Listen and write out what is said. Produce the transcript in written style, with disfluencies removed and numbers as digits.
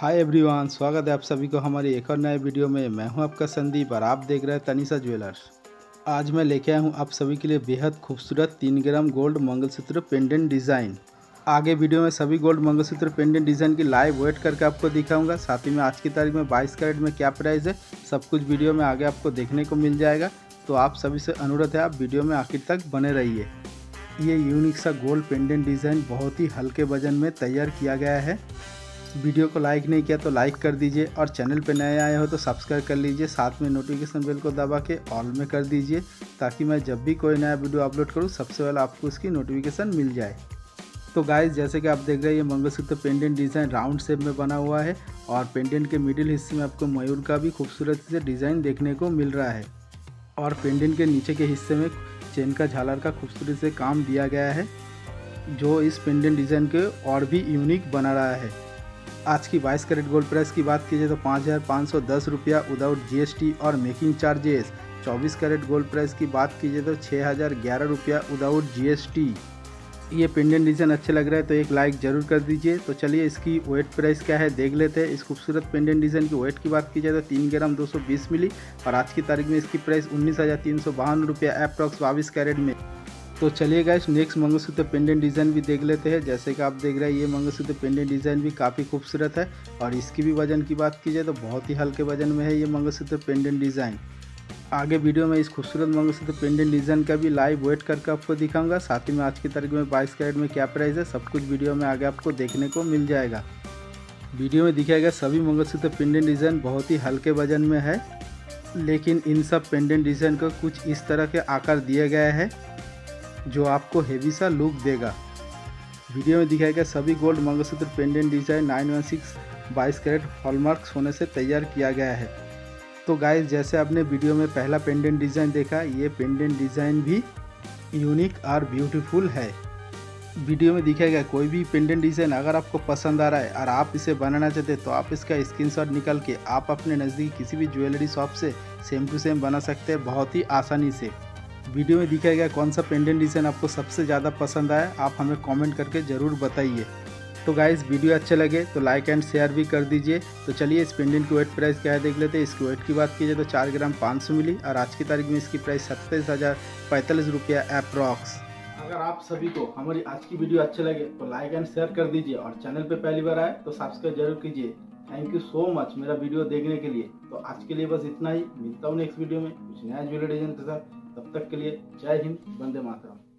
Hi everyone, स्वागत है आप सभी को हमारी एक और नए वीडियो में। मैं हूं आपका संदीप और आप देख रहे हैं तनिषा ज्वेलर्स। आज मैं लेके आया हूं आप सभी के लिए बेहद खूबसूरत 3 gram gold mangalsutra pendant design. आगे वीडियो में सभी गोल्ड मंगलसूत्र पेंडेंट डिज़ाइन की लाइव वेट करके आपको दिखाऊंगा। साथ ही में आज की तारीख में 22 कैरेट में क्या प्राइस है, सब कुछ वीडियो में आगे आपको देखने को मिल जाएगा। तो आप सभी से अनुरोध है, आप वीडियो में आखिर तक बने रहिए। ये यूनिक सा गोल्ड पेंडेंट डिज़ाइन बहुत ही हल्के वजन में तैयार किया गया है। वीडियो को लाइक नहीं किया तो लाइक कर दीजिए और चैनल पर नए आए हो तो सब्सक्राइब कर लीजिए। साथ में नोटिफिकेशन बेल को दबा के ऑल में कर दीजिए ताकि मैं जब भी कोई नया वीडियो अपलोड करूं सबसे पहले आपको उसकी नोटिफिकेशन मिल जाए। तो गाइस, जैसे कि आप देख रहे हैं, ये mangalsutra pendant design round shape में बना हुआ है और पेंडेंट के मिडिल हिस्से में आपको मयूर का भी खूबसूरत से डिज़ाइन देखने को मिल रहा है। और पेंडेंट के नीचे के हिस्से में चेन का झालर का खूबसूरत से काम दिया गया है जो इस पेंडेंट डिज़ाइन के और भी यूनिक बना रहा है। आज की 22 कैरेट गोल्ड प्राइस की बात कीजिए तो 5,510 रुपया विदाउट GST और making charges. 24 carat gold price की बात कीजिए तो 6,011 रुपया विदाउट GST। ये पेंडेंट डिज़ाइन अच्छे लग रहा है तो एक लाइक ज़रूर कर दीजिए। तो चलिए इसकी वेट प्राइस क्या है देख लेते हैं। इस खूबसूरत पेंडेंट डिज़ाइन की वेट की बात की जाए तो 3 ग्राम 220 मिली और आज की तारीख में इसकी प्राइस 19,352 रुपया एप्रॉक्स 22 कैरेट में। तो चलिए guys, next mangalsutra pendant design भी देख लेते हैं। जैसे कि आप देख रहे हैं, ये मंगलसूत्र पेंडेंट डिज़ाइन भी काफ़ी खूबसूरत है और इसकी भी वजन की बात की जाए तो बहुत ही हल्के वजन में है ये मंगलसूत्र पेंडेंट डिज़ाइन। आगे वीडियो में इस खूबसूरत मंगलसूत्र पेंडेंट डिज़ाइन का भी लाइव वेट करके आपको दिखाऊंगा। साथ ही में आज की तारीख में 22 कैरेट में क्या प्राइस है, सब कुछ वीडियो में आगे आपको देखने को मिल जाएगा। वीडियो में दिखाएगा सभी मंगलसूत्र पेंडेंट डिज़ाइन बहुत ही हल्के वजन में है, लेकिन इन सब पेंडेंट डिज़ाइन को कुछ इस तरह के आकार दिया गया है जो आपको हेवी सा लुक देगा। वीडियो में दिखाएगा सभी gold mangalsutra pendant design 916 22 carat hallmark सोने से तैयार किया गया है। तो गाइस, जैसे आपने वीडियो में पहला पेंडेंट डिज़ाइन देखा, ये पेंडेंट डिज़ाइन भी यूनिक और ब्यूटीफुल है। वीडियो में दिखाएगा कोई भी पेंडेंट डिज़ाइन अगर आपको पसंद आ रहा है और आप इसे बनाना चाहते हैं तो आप इसका स्क्रीनशॉट निकाल के आप अपने नज़दीकी किसी भी ज्वेलरी शॉप से सेम टू सेम बना सकते हैं बहुत ही आसानी से। वीडियो में दिखाया गया कौन सा पेंडेंट डिज़ाइन आपको सबसे ज़्यादा पसंद आया, आप हमें कमेंट करके ज़रूर बताइए। तो गाइस, वीडियो अच्छे लगे तो लाइक एंड शेयर भी कर दीजिए। तो चलिए इस पेंडेंट की वेट प्राइस क्या है देख लेते हैं। इसकी वेट की बात कीजिए तो 4 ग्राम 500 मिली और आज की तारीख में इसकी प्राइस 27,045 रुपया एप्रॉक्स। अगर आप सभी को हमारी आज की वीडियो अच्छे लगे तो लाइक एंड शेयर कर दीजिए और चैनल पर पहली बार आए तो सब्सक्राइब जरूर कीजिए। थैंक यू सो मच मेरा वीडियो देखने के लिए। तो आज के लिए बस इतना ही, मिलता हूँ नेक्स्ट वीडियो में कुछ नया ज्वेलरी डिज़ाइन के साथ। तब तक के लिए जय हिंद, वंदे मातरम।